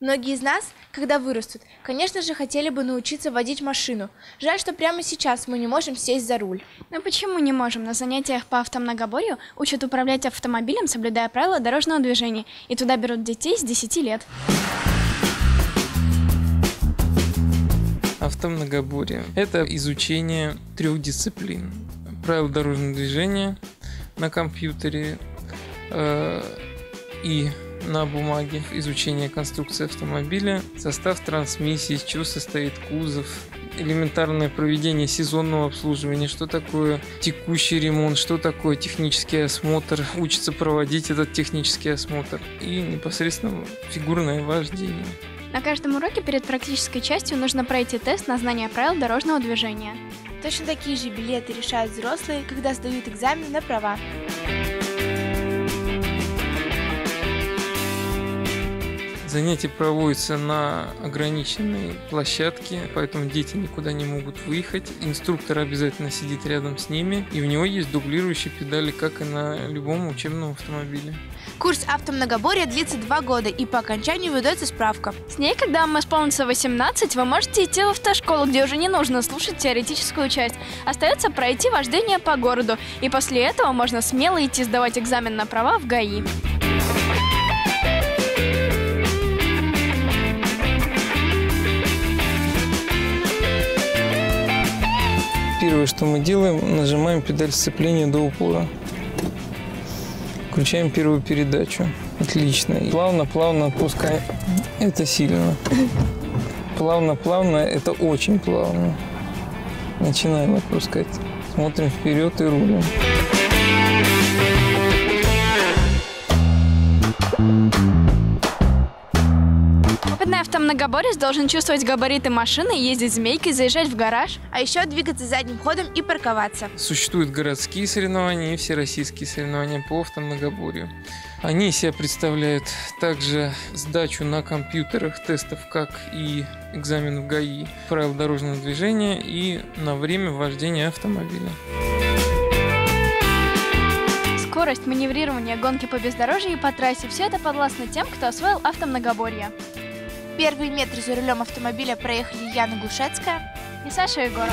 Многие из нас, когда вырастут, конечно же, хотели бы научиться водить машину. Жаль, что прямо сейчас мы не можем сесть за руль. Но почему не можем? На занятиях по автомногоборью учат управлять автомобилем, соблюдая правила дорожного движения. И туда берут детей с 10 лет. Автомногоборье – это изучение 3 дисциплин. Правила дорожного движения на компьютере и на бумаге, изучение конструкции автомобиля, состав трансмиссии, из чего состоит кузов, элементарное проведение сезонного обслуживания, что такое текущий ремонт, что такое технический осмотр, учиться проводить этот технический осмотр и непосредственно фигурное вождение. На каждом уроке перед практической частью нужно пройти тест на знание правил дорожного движения. Точно такие же билеты решают взрослые, когда сдают экзамен на права. Занятия проводятся на ограниченной площадке, поэтому дети никуда не могут выехать. Инструктор обязательно сидит рядом с ними, и у него есть дублирующие педали, как и на любом учебном автомобиле. Курс автомногоборья длится 2 года, и по окончанию выдается справка. С ней, когда вам исполнится 18, вы можете идти в автошколу, где уже не нужно слушать теоретическую часть. Остается пройти вождение по городу, и после этого можно смело идти сдавать экзамен на права в ГАИ. Первое, что мы делаем, нажимаем педаль сцепления до упора. Включаем первую передачу. Отлично. Плавно-плавно отпускаем. Это сильно. Плавно-плавно, это очень плавно. Начинаем отпускать. Смотрим вперед и рулим. Опытный автомногоборец должен чувствовать габариты машины, ездить змейкой, заезжать в гараж, а еще двигаться задним ходом и парковаться. Существуют городские соревнования и всероссийские соревнования по автомногоборью. Они себя представляют также сдачу на компьютерах тестов, как и экзамен в ГАИ, правил дорожного движения и на время вождения автомобиля. Скорость, маневрирование, гонки по бездорожью и по трассе – все это подвластно тем, кто освоил автомногоборье. Первые метры за рулем автомобиля проехали Яна Глушецкая и Саша Егорова.